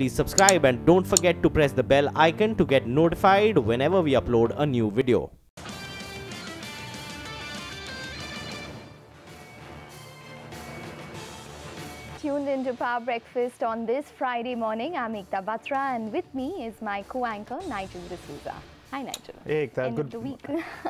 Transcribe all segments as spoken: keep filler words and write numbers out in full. please subscribe and don't forget to press the bell icon to get notified whenever we upload a new video. Tuned into Power Breakfast on this Friday morning. I'm Ekta Batra and with me is my co-anchor Nigel D'Souza. Hi Nigel. Hey Ekta, end good of the week.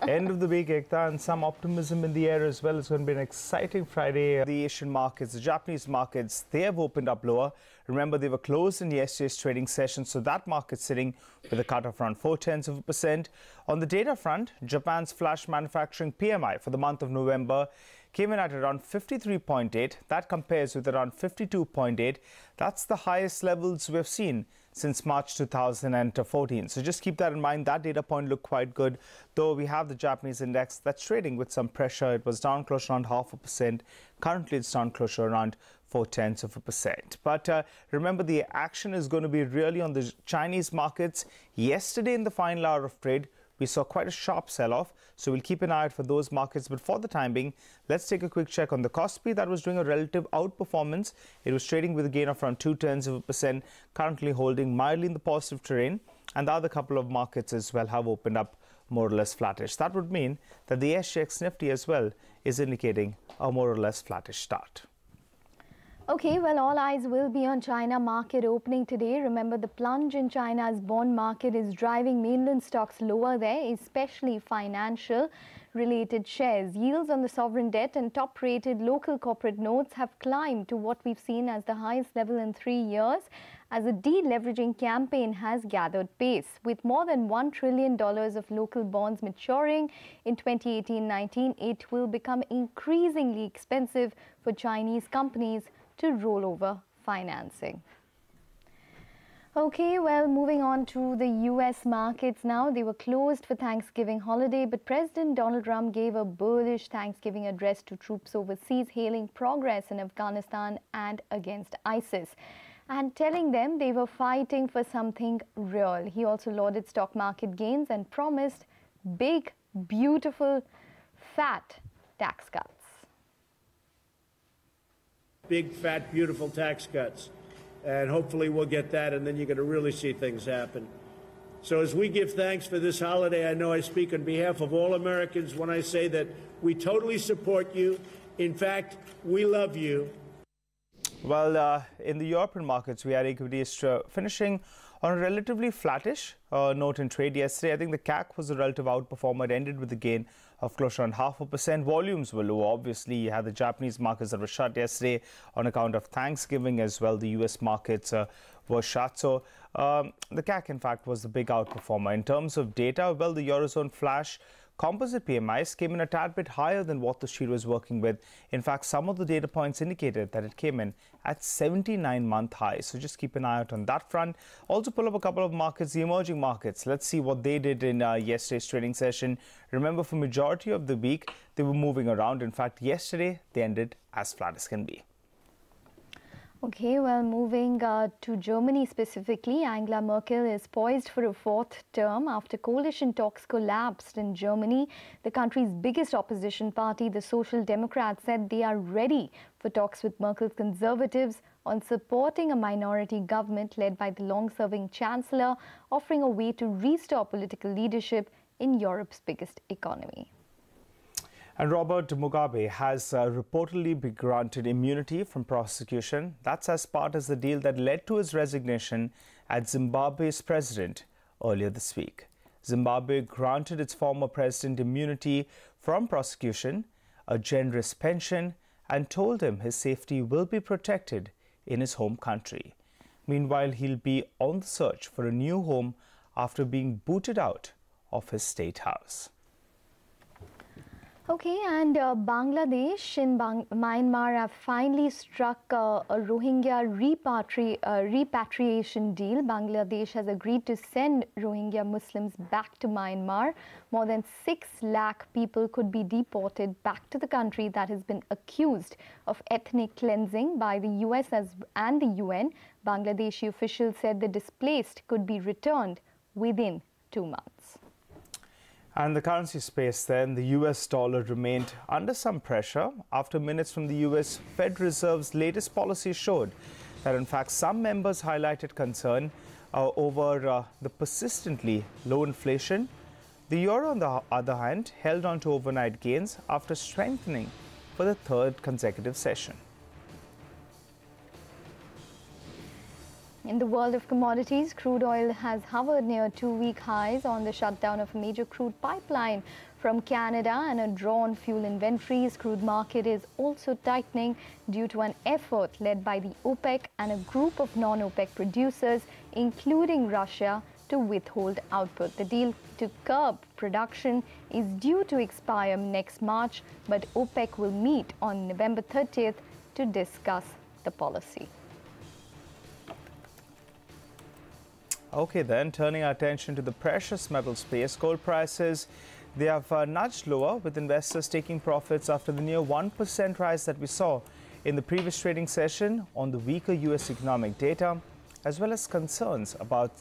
End of the week, Ekta, and some optimism in the air as well. It's going to be an exciting Friday. The Asian markets, the Japanese markets, they have opened up lower. Remember, they were closed in yesterday's trading session, so that market's sitting with a cut of around four tenths of a percent. On the data front, Japan's flash manufacturing P M I for the month of November came in at around fifty-three point eight. That compares with around fifty-two point eight. That's the highest levels we've seen since March two thousand fourteen. So just keep that in mind. That data point looked quite good, though we have the Japanese index that's trading with some pressure. It was down close around half a percent. Currently, it's down closer around four tenths of a percent. But uh, remember, the action is going to be really on the Chinese markets. Yesterday, in the final hour of trade, we saw quite a sharp sell-off, so we'll keep an eye out for those markets. But for the time being, let's take a quick check on the Kospi. That was doing a relative outperformance. It was trading with a gain of around two tenths of a percent, currently holding mildly in the positive terrain. And the other couple of markets as well have opened up more or less flattish. That would mean that the S G X Nifty as well is indicating a more or less flattish start. Okay, well, all eyes will be on China market opening today. Remember, the plunge in China's bond market is driving mainland stocks lower there, especially financial-related shares. Yields on the sovereign debt and top-rated local corporate notes have climbed to what we've seen as the highest level in three years, as a deleveraging campaign has gathered pace. With more than one trillion dollars of local bonds maturing in twenty eighteen nineteen, it will become increasingly expensive for Chinese companies to roll over financing. Okay, well, moving on to the U S markets now. They were closed for Thanksgiving holiday, but President Donald Trump gave a bullish Thanksgiving address to troops overseas, hailing progress in Afghanistan and against ISIS, and telling them they were fighting for something real. He also lauded stock market gains and promised big, beautiful, fat tax cuts. Big, fat, beautiful tax cuts. And hopefully we'll get that, and then you're going to really see things happen. So as we give thanks for this holiday, I know I speak on behalf of all Americans when I say that we totally support you. In fact, we love you. Well, uh, in the European markets, we had equities finishing on a relatively flattish uh, note in trade yesterday. I think the C A C was a relative outperformer. It ended with a gain of close to around half a percent. Volumes were low. Obviously, you had the Japanese markets that were shut yesterday on account of Thanksgiving as well. The U S markets uh, were shut. So um, the C A C, in fact, was the big outperformer. In terms of data, well, the Eurozone flash composite P M Is came in a tad bit higher than what the sheet was working with. In fact, some of the data points indicated that it came in at seventy-nine month highs. So just keep an eye out on that front. Also pull up a couple of markets, the emerging markets. Let's see what they did in uh, yesterday's trading session. Remember, for majority of the week, they were moving around. In fact, yesterday, they ended as flat as can be. Okay, well, moving uh, to Germany specifically, Angela Merkel is poised for a fourth term after coalition talks collapsed in Germany. The country's biggest opposition party, the Social Democrats, said they are ready for talks with Merkel's conservatives on supporting a minority government led by the long-serving chancellor, offering a way to restore political leadership in Europe's biggest economy. And Robert Mugabe has uh, reportedly been granted immunity from prosecution. That's as part of the deal that led to his resignation as Zimbabwe's president earlier this week. Zimbabwe granted its former president immunity from prosecution, a generous pension, and told him his safety will be protected in his home country. Meanwhile, he'll be on the search for a new home after being booted out of his state house. Okay, and uh, Bangladesh and Bang Myanmar have finally struck uh, a Rohingya repatri uh, repatriation deal. Bangladesh has agreed to send Rohingya Muslims back to Myanmar. More than six lakh people could be deported back to the country that has been accused of ethnic cleansing by the U S as and the U N. Bangladeshi officials said the displaced could be returned within two months. And the currency space then, the U S dollar remained under some pressure after minutes from the U S Fed Reserve's latest policy showed that in fact some members highlighted concern uh, over uh, the persistently low inflation. The euro, on the other hand, held on to overnight gains after strengthening for the third consecutive session. In the world of commodities, crude oil has hovered near two-week highs on the shutdown of a major crude pipeline from Canada and a draw on fuel inventories. Crude market is also tightening due to an effort led by the OPEC and a group of non-OPEC producers, including Russia, to withhold output. The deal to curb production is due to expire next March, but OPEC will meet on November thirtieth to discuss the policy. Okay then, turning our attention to the precious metal space, gold prices, they have uh, nudged lower, with investors taking profits after the near one percent rise that we saw in the previous trading session on the weaker U S economic data, as well as concerns about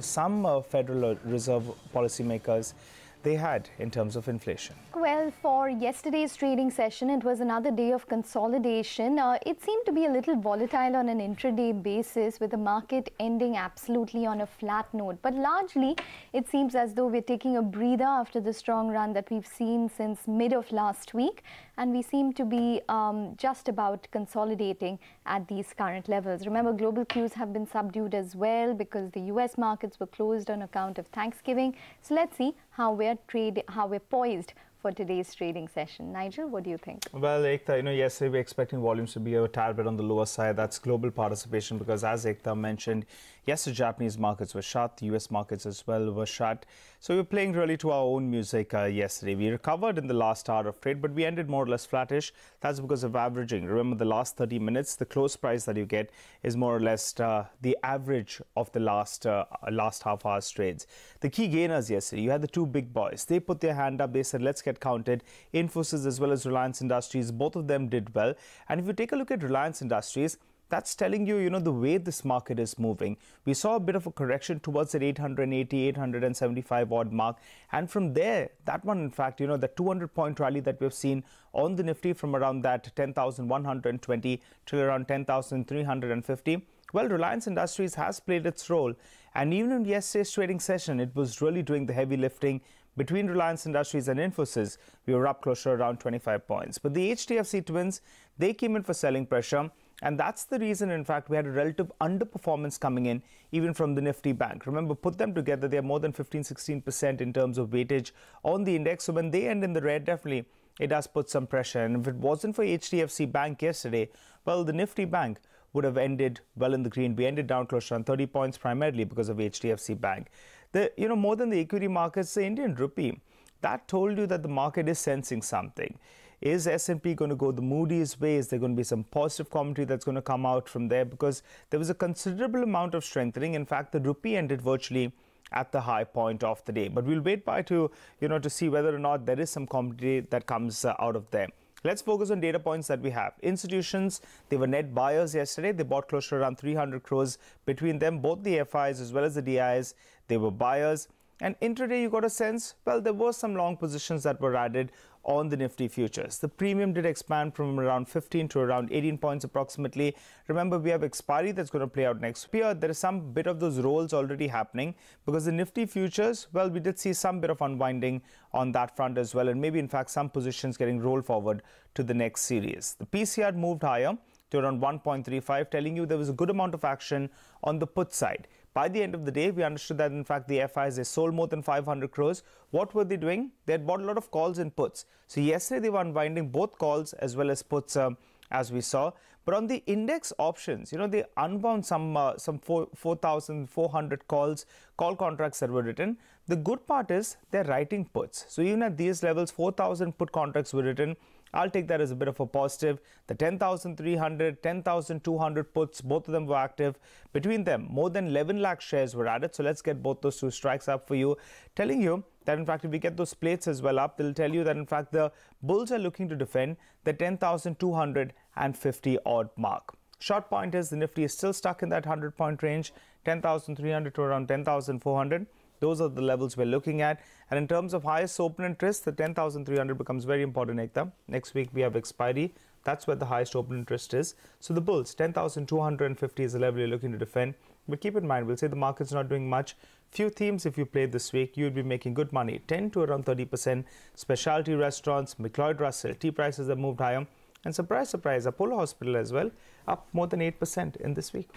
some uh, Federal Reserve policymakers they had in terms of inflation. Well, for yesterday's trading session, it was another day of consolidation. Uh, it seemed to be a little volatile on an intraday basis, with the market ending absolutely on a flat note. But largely, it seems as though we're taking a breather after the strong run that we've seen since mid of last week. And we seem to be um, just about consolidating at these current levels. Remember, global cues have been subdued as well because the U S markets were closed on account of Thanksgiving. So let's see how we're trade, how we're poised for today's trading session. Nigel, what do you think? Well, Ekta, you know, yesterday we were expecting volumes to be a tad bit on the lower side. That's global participation because, as Ekta mentioned, yes, the Japanese markets were shut, the U S markets as well were shut. So we were playing really to our own music uh, yesterday. We recovered in the last hour of trade, but we ended more or less flattish. That's because of averaging. Remember, the last thirty minutes, the close price that you get is more or less uh, the average of the last, uh, last half hour's trades. The key gainers yesterday, you had the two big boys. They put their hand up. They said, let's get counted. Infosys as well as Reliance Industries, both of them did well. And if you take a look at Reliance Industries, that's telling you, you know, the way this market is moving. We saw a bit of a correction towards that eight eighty, eight seventy-five odd mark. And from there, that one, in fact, you know, the two hundred point rally that we've seen on the Nifty from around that ten thousand one hundred twenty till around ten thousand three hundred fifty. Well, Reliance Industries has played its role. And even in yesterday's trading session, it was really doing the heavy lifting. Between Reliance Industries and Infosys, we were up closer around twenty-five points. But the H D F C twins, they came in for selling pressure. And that's the reason, in fact, we had a relative underperformance coming in, even from the Nifty Bank. Remember, put them together, they're more than fifteen, sixteen percent in terms of weightage on the index. So when they end in the red, definitely, it does put some pressure. And if it wasn't for H D F C Bank yesterday, well, the Nifty Bank would have ended well in the green. We ended down closer on thirty points, primarily because of H D F C Bank. The, you know, more than the equity markets, the Indian rupee, that told you that the market is sensing something. Is S and P going to go the Moody's way? Is there going to be some positive commentary that's going to come out from there? Because there was a considerable amount of strengthening. In fact, the rupee ended virtually at the high point of the day. But we'll wait by to, you know, to see whether or not there is some commentary that comes uh, out of there. Let's focus on data points that we have. Institutions, they were net buyers yesterday. They bought close to around three hundred crores. Between them, both the F Is as well as the D Is, they were buyers. And intraday, you got a sense, well, there were some long positions that were added on the Nifty futures. The premium did expand from around fifteen to around eighteen points approximately. Remember, we have expiry that's going to play out next year. There is some bit of those rolls already happening because the Nifty futures, well, we did see some bit of unwinding on that front as well. And maybe, in fact, some positions getting rolled forward to the next series. The P C R moved higher to around one point three five, telling you there was a good amount of action on the put side. By the end of the day, we understood that, in fact, the F Is, they sold more than five hundred crores. What were they doing? They had bought a lot of calls and puts. So yesterday, they were unwinding both calls as well as puts, um, as we saw. But on the index options, you know, they unwound some uh, some four thousand four hundred calls, call contracts that were written. The good part is they're writing puts. So even at these levels, four thousand put contracts were written. I'll take that as a bit of a positive. The ten thousand three hundred, ten thousand two hundred puts, both of them were active. Between them, more than eleven lakh shares were added. So let's get both those two strikes up for you. Telling you that, in fact, if we get those plates as well up, they'll tell you that, in fact, the bulls are looking to defend the ten thousand two hundred fifty odd mark. Short point is the Nifty is still stuck in that one hundred point range, ten thousand three hundred to around ten thousand four hundred. Those are the levels we're looking at. And in terms of highest open interest, the ten thousand three hundred becomes very important, Ekta. Next week, we have expiry. That's where the highest open interest is. So the bulls, ten thousand two hundred fifty is the level you're looking to defend. But keep in mind, we'll say the market's not doing much. Few themes if you played this week, you'd be making good money. ten to around thirty percent. Specialty restaurants, McLeod Russell, tea prices have moved higher. And surprise, surprise, Apollo Hospital as well, up more than eight percent in this week.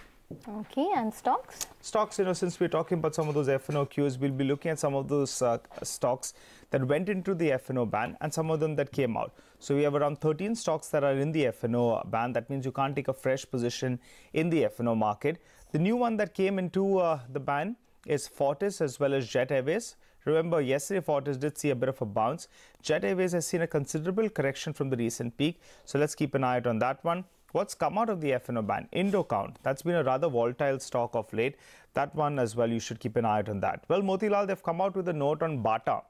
Okay, and stocks? Stocks, you know, since we're talking about some of those F N O queues, we'll be looking at some of those uh, stocks that went into the F N O ban and some of them that came out. So we have around thirteen stocks that are in the F N O ban. That means you can't take a fresh position in the F N O market. The new one that came into uh, the ban is Fortis as well as Jet Airways. Remember, yesterday Fortis did see a bit of a bounce. Jet Airways has seen a considerable correction from the recent peak. So let's keep an eye out on that one. What's come out of the F N O ban? Indocount. That's been a rather volatile stock of late. That one as well, you should keep an eye out on that. Well, Motilal, they've come out with a note on Bata.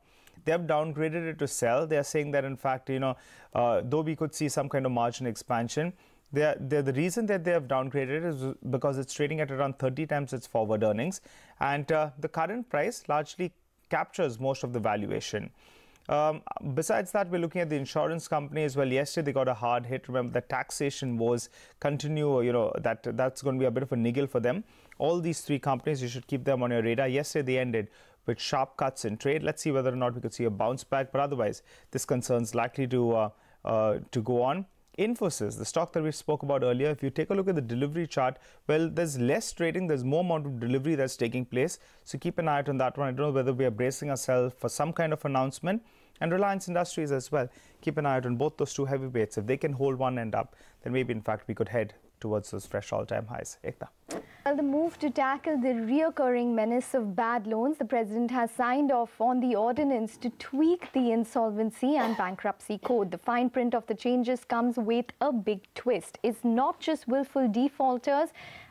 They've downgraded it to sell. They're saying that, in fact, you know, uh, though we could see some kind of margin expansion, they're, they're, the reason that they have downgraded is because it's trading at around thirty times its forward earnings. And uh, the current price largely captures most of the valuation. Um, besides that, we're looking at the insurance company as well. Yesterday, they got a hard hit. Remember, the taxation was continue, you know, that that's going to be a bit of a niggle for them. All these three companies, you should keep them on your radar. Yesterday, they ended with sharp cuts in trade. Let's see whether or not we could see a bounce back. But otherwise, this concern's likely to, uh, uh, to go on. Infosys, the stock that we spoke about earlier, if you take a look at the delivery chart, well, there's less trading, there's more amount of delivery that's taking place. So keep an eye out on that one. I don't know whether we are bracing ourselves for some kind of announcement. And Reliance Industries as well. Keep an eye out on both those two heavyweights. If they can hold one end up, then maybe, in fact, we could head towards those fresh all-time highs. Ekta. Well, the move to tackle the reoccurring menace of bad loans, the president has signed off on the ordinance to tweak the insolvency and bankruptcy code. The fine print of the changes comes with a big twist. It's not just willful defaulters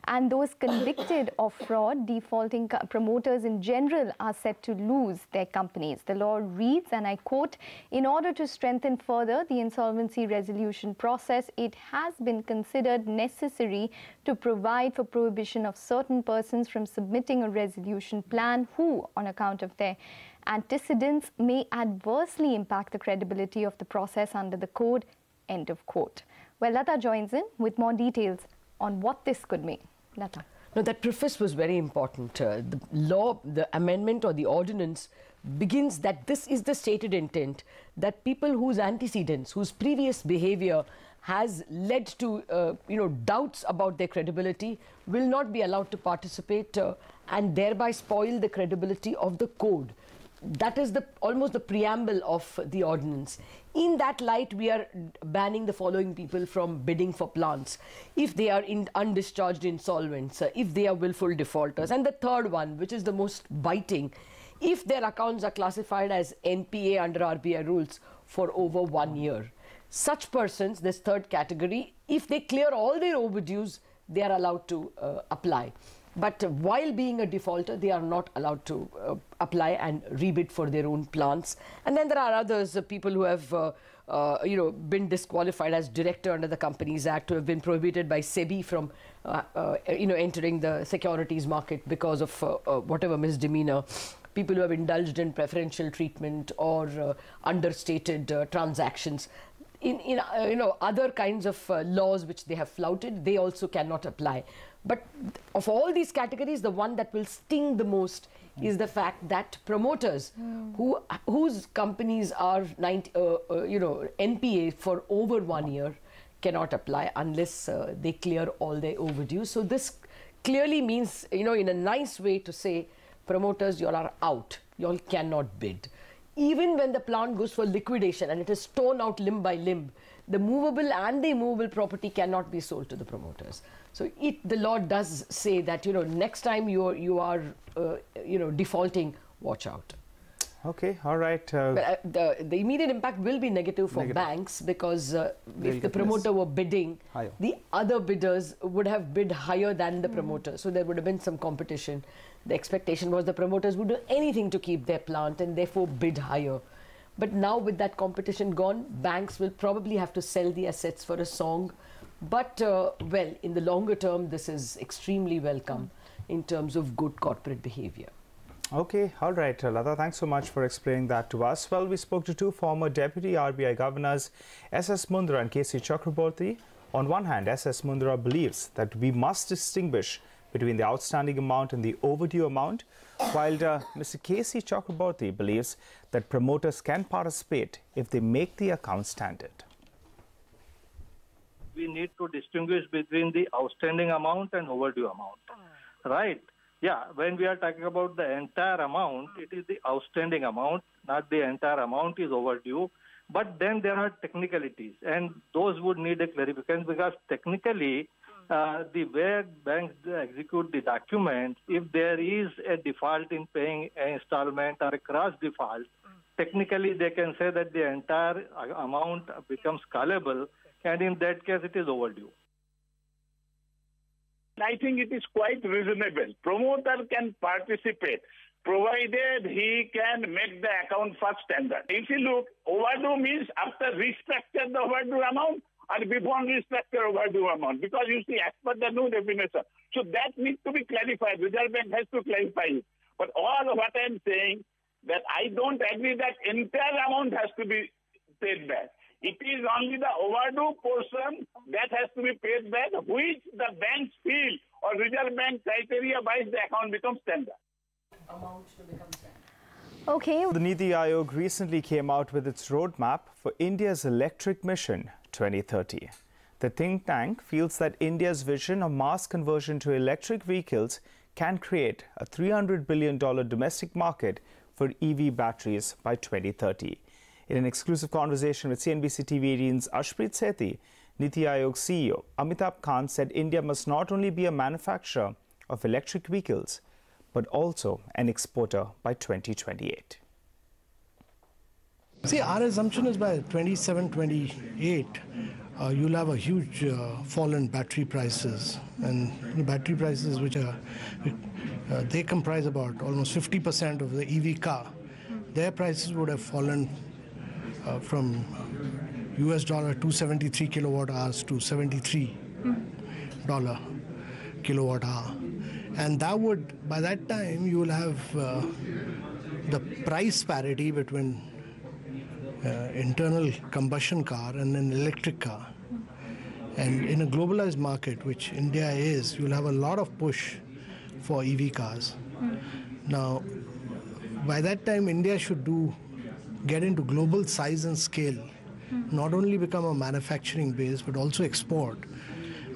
and those convicted of fraud. Defaulting promoters in general are set to lose their companies. The law reads, and I quote, "In order to strengthen further the insolvency resolution process, it has been considered necessary to provide for prohibition of certain persons from submitting a resolution plan who, on account of their antecedents, may adversely impact the credibility of the process under the code," end of quote. Well, Lata joins in with more details on what this could mean. Lata. No, that preface was very important. Uh, the law, the amendment or the ordinance begins that this is the stated intent, that people whose antecedents, whose previous behavior has led to, uh, you know, doubts about their credibility will not be allowed to participate uh, and thereby spoil the credibility of the code. That is the almost the preamble of the ordinance. In that light, we are banning the following people from bidding for plants. If they are in undischarged insolvents, uh, if they are willful defaulters. And the third one, which is the most biting, if their accounts are classified as N P A under R B I rules for over one year. Such persons, this third category, if they clear all their overdues, they are allowed to uh, apply. But uh, while being a defaulter, they are not allowed to uh, apply and rebid for their own plants. And then there are others, uh, people who have uh, uh, you know, been disqualified as director under the Companies Act, who have been prohibited by SEBI from uh, uh, you know, entering the securities market because of uh, uh, whatever misdemeanor. People who have indulged in preferential treatment or uh, understated uh, transactions. In, in uh, you know, other kinds of uh, laws which they have flouted, they also cannot apply. But of all these categories, the one that will sting the most mm. is the fact that promoters mm. who whose companies are ninety, uh, uh, you know, N P A for over one year cannot apply unless uh, they clear all their overdue. So this clearly means, you know, in a nice way to say, promoters, you all are out, you all cannot bid. Even when the plant goes for liquidation and it is torn out limb by limb, the movable and the immovable property cannot be sold to the promoters. So it, the law does say that, you know, next time you are, you are uh, you know, defaulting, watch out. Okay, all right. Uh, but, uh, the, the immediate impact will be negative for negative. banks because uh, if the promoter were bidding, higher. the other bidders would have bid higher than the mm. promoter. So there would have been some competition. The expectation was the promoters would do anything to keep their plant and therefore bid higher. But now with that competition gone, banks will probably have to sell the assets for a song. But, uh, well, in the longer term, this is extremely welcome mm. in terms of good corporate behavior. Okay, all right, Lata, thanks so much for explaining that to us. Well, we spoke to two former deputy R B I governors, S S Mundra and K C Chakraborty. On one hand, S S Mundra believes that we must distinguish between the outstanding amount and the overdue amount, while uh, Mister K C Chakraborty believes that promoters can participate if they make the account standard. We need to distinguish between the outstanding amount and overdue amount, right? Yeah, when we are talking about the entire amount, it is the outstanding amount, not the entire amount is overdue. But then there are technicalities, and those would need a clarification because technically, uh, the way banks execute the document, if there is a default in paying an installment or a cross default, technically they can say that the entire amount becomes callable, and in that case it is overdue. I think it is quite reasonable. Promoter can participate, provided he can make the account first standard. If you look, overdue means after restructure the overdue amount or before restructure overdue amount, because you see, as per the new definition. So that needs to be clarified. Reserve Bank has to clarify it. But all of what I'm saying, that I don't agree that entire amount has to be paid back. It is only the overdue portion that has to be paid back, which the banks feel or Reserve Bank criteria by the account becomes standard. Amount to become standard. Okay. The Niti Aayog recently came out with its roadmap for India's electric mission twenty thirty. The think tank feels that India's vision of mass conversion to electric vehicles can create a three hundred billion dollar domestic market for E V batteries by twenty thirty. In an exclusive conversation with C N B C T V eighteen's Ashpreet Sethi, Niti Aayog C E O Amitabh Khan said India must not only be a manufacturer of electric vehicles, but also an exporter by twenty twenty-eight. See, our assumption is by twenty-seven, twenty-eight, uh, you'll have a huge uh, fall in battery prices. And the battery prices, which are, uh, they comprise about almost fifty percent of the E V car, their prices would have fallen Uh, from U S dollar two seventy-three kilowatt hours to seventy-three dollar kilowatt hour, and that would, by that time, you will have uh, the price parity between uh, internal combustion car and an electric car. And in a globalized market, which India is, you'll have a lot of push for E V cars. Now, by that time, India should do. Get into global size and scale, not only become a manufacturing base, but also export,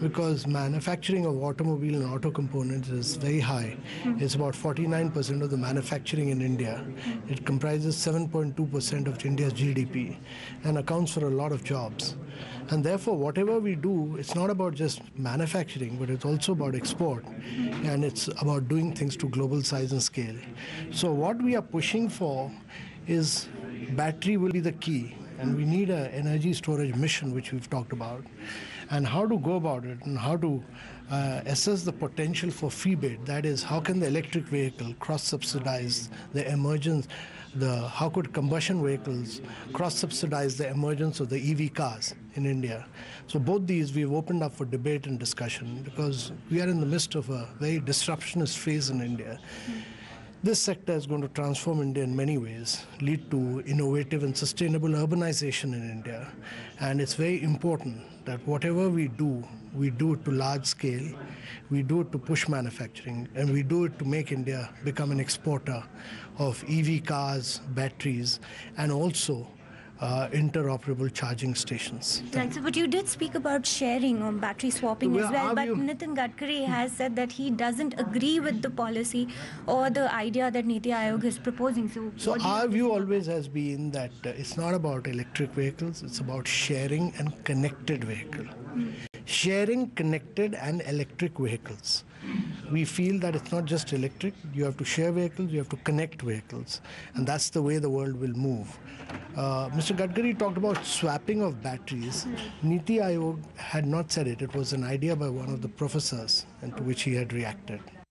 because manufacturing of automobile and auto components is very high. It's about forty-nine percent of the manufacturing in India. It comprises seven point two percent of India's G D P and accounts for a lot of jobs. And therefore, whatever we do, it's not about just manufacturing, but it's also about export. And it's about doing things to global size and scale. So what we are pushing for is battery will be the key, and we need an energy storage mission, which we've talked about, and how to go about it and how to uh, assess the potential for freebid. That is, how can the electric vehicle cross-subsidize the emergence, the, how could combustion vehicles cross-subsidize the emergence of the E V cars in India? So both these we've opened up for debate and discussion, because we are in the midst of a very disruptionist phase in India. This sector is going to transform India in many ways, lead to innovative and sustainable urbanization in India. And it's very important that whatever we do, we do it to large scale, we do it to push manufacturing, and we do it to make India become an exporter of E V cars, batteries, and also Uh, interoperable charging stations. Right, so, but you did speak about sharing on battery swapping well, as well, but you... Nitin Gadkari has said that he doesn't agree with the policy or the idea that Niti Aayog is proposing. So, so our view always has been that uh, it's not about electric vehicles, it's about sharing and connected vehicle. Mm. Sharing connected and electric vehicles. We feel that it's not just electric, you have to share vehicles, you have to connect vehicles, and that's the way the world will move. Uh, Mister Gadkari talked about swapping of batteries. Niti Aayog had not said it. It was an idea by one of the professors, and to which he had reacted.